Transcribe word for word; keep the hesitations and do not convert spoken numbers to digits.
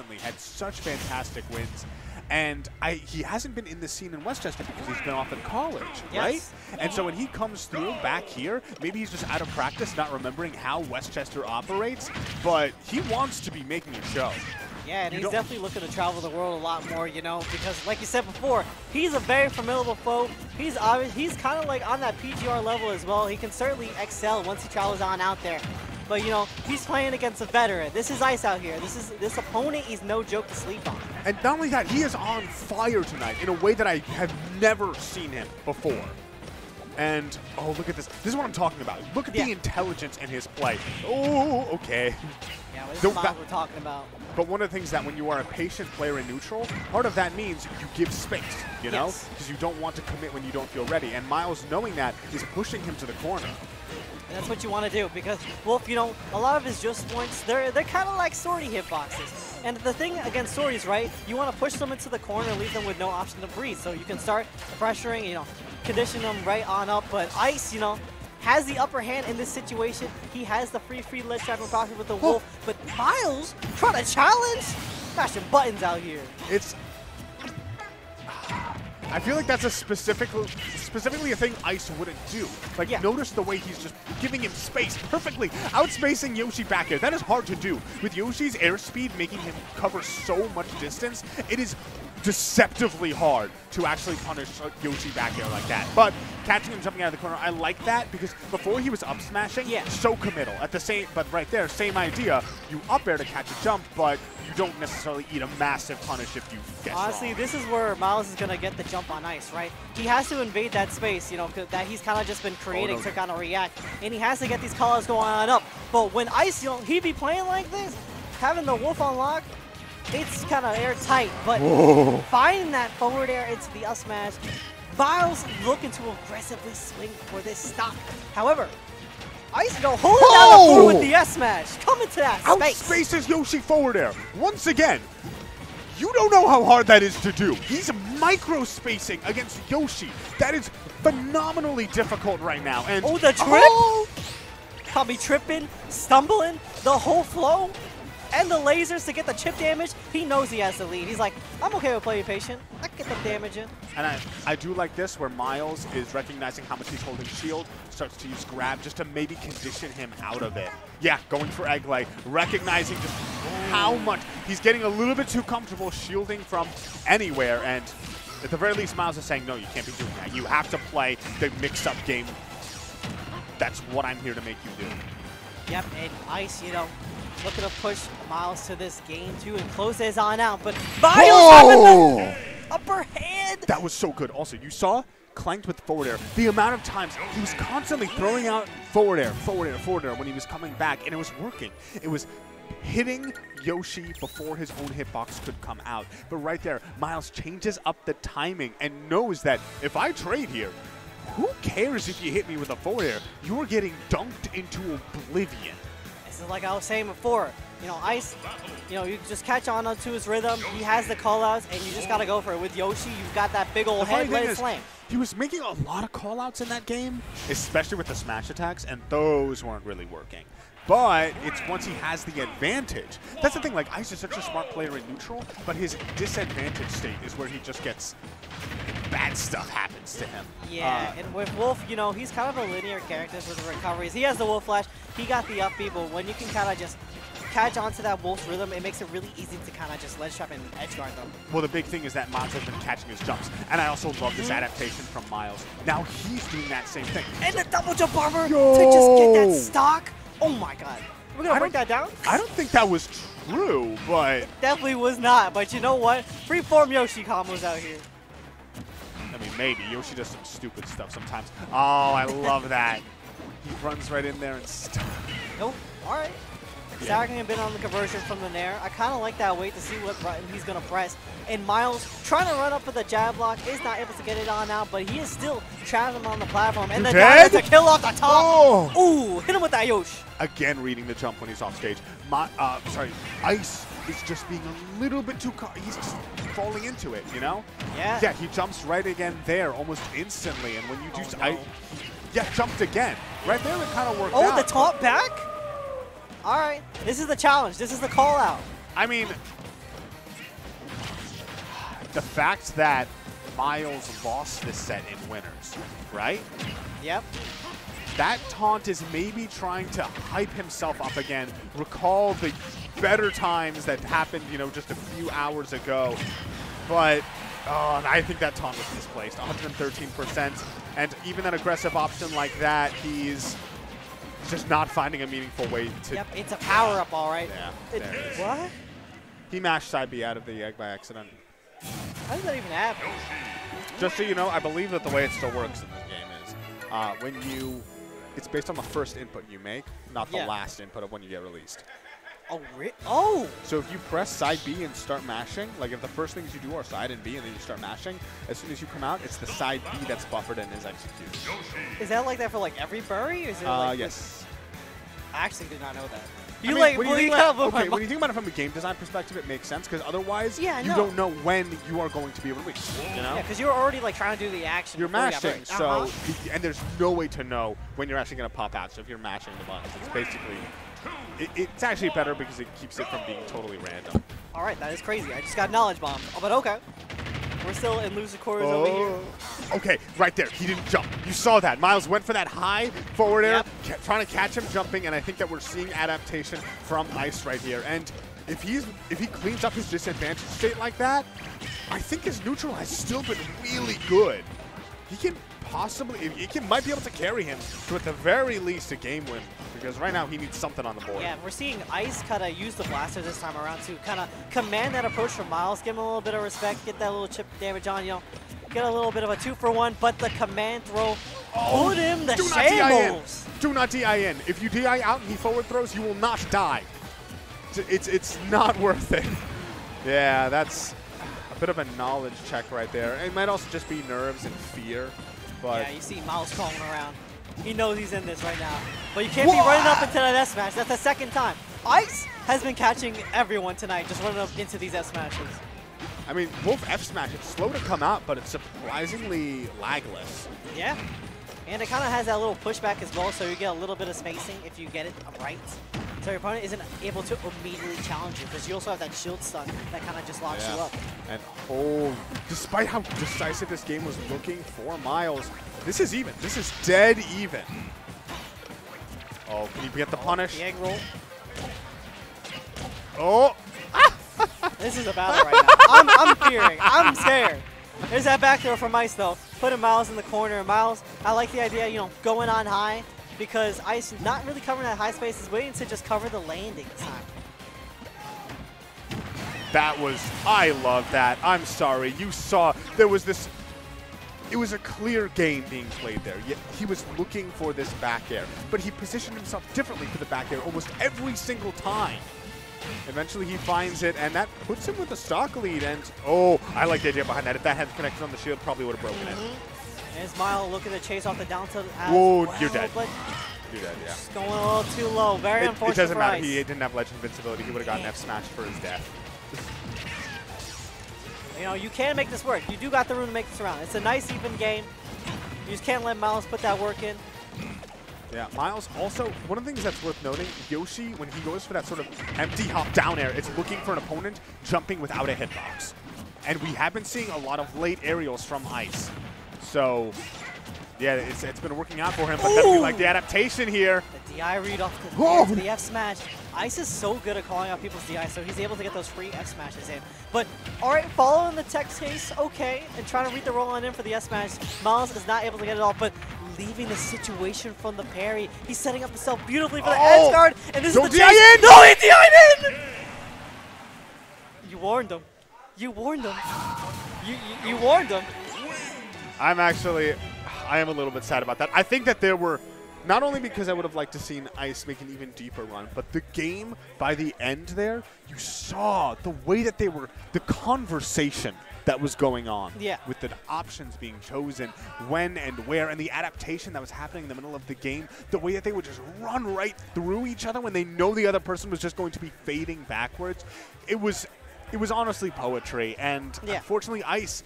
recently had such fantastic wins. And I, he hasn't been in the scene in Westchester because he's been off in college, yes. right? And so when he comes through back here, maybe he's just out of practice, not remembering how Westchester operates, but he wants to be making a show. Yeah, and you he's definitely looking to travel the world a lot more, you know, because like you said before, he's a very formidable foe. He's obvious, he's kind of like on that P G R level as well. He can certainly excel once he travels on out there. But, you know, he's playing against a veteran. This is Ice out here. This is this opponent is no joke to sleep on. And not only that, he is on fire tonight in a way that I have never seen him before. And, oh, look at this. This is what I'm talking about. Look at yeah. the intelligence in his play. Oh, okay. Yeah, well, this is what we're talking about. But one of the things that when you are a patient player in neutral, part of that means you give space, you know? Because yes. you don't want to commit when you don't feel ready. And Miles, knowing that, is pushing him to the corner. And that's what you want to do because Wolf, you know, a lot of his just points, they're, they're kind of like sortie hitboxes. And the thing against sorties, right, you want to push them into the corner and leave them with no option to breathe. So you can start pressuring, you know, condition them right on up. But Ice, you know, has the upper hand in this situation. He has the free, free ledge trap and profit with the Wolf. Oh. But Miles, trying to challenge? Smashing buttons out here. It's... I feel like that's a specific, specifically a thing Ice wouldn't do. Like, yeah. notice the way he's just giving him space perfectly, outspacing Yoshi back here. That is hard to do. With Yoshi's airspeed making him cover so much distance, it is deceptively hard to actually punish Yoshi back there like that. But catching him jumping out of the corner, I like that because before he was up smashing, yeah. so committal. At the same, but right there, same idea. You up air to catch a jump, but you don't necessarily eat a massive punish if you get Honestly, wrong. This is where Miles is gonna get the jump on Ice, right? He has to invade that space, you know, that he's kind of just been creating oh, no. to kind of react, and he has to get these callouts going on up. But when Ice, you know, he be playing like this, having the Wolf on lock. It's kind of airtight, but Whoa. finding that forward air into the up smash, Miles looking to aggressively swing for this stock. However, Ice go hold oh! down the with the S smash. Come into that space. Outspaces Yoshi forward air. Once again, you don't know how hard that is to do. He's micro-spacing against Yoshi. That is phenomenally difficult right now. And oh, the trip? Oh! Probably tripping, stumbling, the whole flow. And the lasers to get the chip damage, he knows he has the lead. He's like, I'm okay with playing patient. I can get the damage in. And I, I do like this where Miles is recognizing how much he's holding shield, starts to use grab just to maybe condition him out of it. Yeah, going for egg light, recognizing just how much he's getting a little bit too comfortable shielding from anywhere. And at the very least, Miles is saying, no, you can't be doing that. You have to play the mix-up game. That's what I'm here to make you do. Yep, and Ice, you know, looking to push Miles to this game, too, and close his on out, but Miles oh! having the upper hand! That was so good. Also, you saw clanked with forward air. The amount of times he was constantly throwing out forward air, forward air, forward air when he was coming back, and it was working. It was hitting Yoshi before his own hitbox could come out. But right there, Miles changes up the timing and knows that if I trade here, who cares if you hit me with a forward air? You're getting dunked into oblivion. Like I was saying before, you know, Ice, you know, you just catch on to his rhythm. He has the callouts, and you just got to go for it. With Yoshi, you've got that big old head, let it slam. He was making a lot of callouts in that game, especially with the smash attacks, and those weren't really working. But it's once he has the advantage. That's the thing, like, Ice is such a smart player in neutral, but his disadvantage state is where he just gets... bad stuff happens to him. Yeah, uh, and with Wolf, you know, he's kind of a linear character with the recoveries. He has the Wolf Flash, he got the upbeat, but when you can kind of just catch onto that Wolf's rhythm, it makes it really easy to kind of just ledge trap and edge guard them. Well, the big thing is that Motz has been catching his jumps, and I also love this adaptation from Miles. Now he's doing that same thing. And the double jump armor Yo! to just get that stock. Oh my God. We're going to break that down? I don't think that was true, but... It definitely was not, but you know what? Freeform Yoshi combos out here. I mean, maybe. Yoshi does some stupid stuff sometimes. Oh, I love that. He runs right in there and stuff. Nope. All right. Yeah. Zagging a bit on the conversion from the Nair. I kind of like that wait to see what button he's going to press. And Miles trying to run up with a jab block. Is not able to get it on out, but he is still trapping him on the platform. And you the dive to kill off the top. Oh. Ooh, hit him with that Yoshi. Again, reading the jump when he's off stage. My, uh, sorry, Ice. It's just being a little bit too... He's just falling into it, you know? Yeah. Yeah, he jumps right again there almost instantly. And when you do... Oh, no. I, yeah, jumped again. Right there, it kind of worked oh, out. Oh, the top back? All right. This is the challenge. This is the call out. I mean, the fact that Miles lost this set in winners, right? Yep. That taunt is maybe trying to hype himself up again, recall the better times that happened, you know, just a few hours ago. But oh, and I think that taunt was misplaced, one hundred thirteen percent. And even an aggressive option like that, he's just not finding a meaningful way to... Yep, it's a power-up, all right. Yeah, it, there it is. What? He mashed side B out of the egg by accident. How does that even happen? Just so you know, I believe that the way it still works in this game is uh, when you... It's based on the first input you make, not the yeah. last input of when you get released. Oh, ri oh! So if you press side B and start mashing, like if the first things you do are side and B and then you start mashing, as soon as you come out, it's the side B that's buffered and is executed. Is that like that for like every bury? Or is it uh, like yes. I actually did not know that. You I mean, like, when you, think about, okay, when you think about it from a game design perspective, it makes sense, because otherwise yeah, you no. don't know when you are going to be released, you know? Yeah, because you're already like trying to do the action. You're mashing, so, uh -huh. and there's no way to know when you're actually going to pop out, so if you're mashing the buttons, it's basically... It, it's actually better because it keeps it from being totally random. All right, that is crazy. I just got knowledge bombed. Oh, but okay. We're still in loser quarters oh. over here. Okay, right there. He didn't jump. You saw that. Miles went for that high forward air, yep. trying to catch him jumping, and I think that we're seeing adaptation from Ice right here. And if he's if he cleans up his disadvantage state like that, I think his neutral has still been really good. He can possibly, he can, might be able to carry him to at the very least a game win, because right now he needs something on the board. Yeah, we're seeing Ice kind of use the blaster this time around to kind of command that approach from Miles, give him a little bit of respect, get that little chip damage on, you know, get a little bit of a two for one, but the command throw, oh, put him the shambles. Do not D I N. If you D I out and he forward throws, you will not die. It's, it's not worth it. Yeah, that's a bit of a knowledge check right there. It might also just be nerves and fear. But yeah, you see Miles crawling around. He knows he's in this right now. But you can't what? be running up into that S smash. That's the second time. Ice has been catching everyone tonight, just running up into these S smashes. I mean, Wolf F smash, it's slow to come out, but it's surprisingly lagless. Yeah. And it kind of has that little pushback as well, so you get a little bit of spacing if you get it right. So your opponent isn't able to immediately challenge you, because you also have that shield stun that kind of just locks yeah. you up. And oh, despite how decisive this game was looking for Miles, this is even. This is dead even. Oh, can you get the oh, punish? The egg roll. Oh. This is a battle right now. I'm, I'm fearing. I'm scared. There's that back throw from Ice, though. Putting Miles in the corner. Miles, I like the idea, you know, going on high, because Ice not really covering that high space. He's waiting to just cover the landing this time. That was, I love that. I'm sorry. You saw, there was this, it was a clear game being played there. He was looking for this back air, but he positioned himself differently for the back air almost every single time. Eventually he finds it, and that puts him with a stock lead, and oh, I like the idea behind that. If that had connected on the shield, probably would have broken mm-hmm. it. And Miles looking to chase off the down tilt. Whoa, well, you're dead. You're dead, yeah. Just going a little too low. Very it, unfortunate. It doesn't matter. Ice. He didn't have Legend Invincibility. He would have gotten F smash for his death. You know, you can make this work. You do got the room to make this round. It's a nice, even game. You just can't let Miles put that work in. Yeah, Miles also, one of the things that's worth noting, Yoshi, when he goes for that sort of empty hop down air, it's looking for an opponent jumping without a hitbox. And we have been seeing a lot of late aerials from Ice. So, yeah, it's, it's been working out for him, but that's like the adaptation here. The D I read off the, oh. the F smash. Ice is so good at calling out people's D I, so he's able to get those free F smashes in. But, all right, following the text case, okay, and trying to read the roll on in for the F smash. Miles is not able to get it off, but leaving the situation from the parry. He's setting up himself beautifully for the oh. edge guard, and this Don't is the chance. D I in! No, he D I'd in! You warned him. You warned him. You, you, you warned him. I'm actually, I am a little bit sad about that. I think that there were, not only because I would have liked to seen Ice make an even deeper run, but the game by the end there, you saw the way that they were, the conversation that was going on yeah. with the options being chosen, when and where, and the adaptation that was happening in the middle of the game, the way that they would just run right through each other when they know the other person was just going to be fading backwards. It was, it was honestly poetry, and yeah. unfortunately Ice,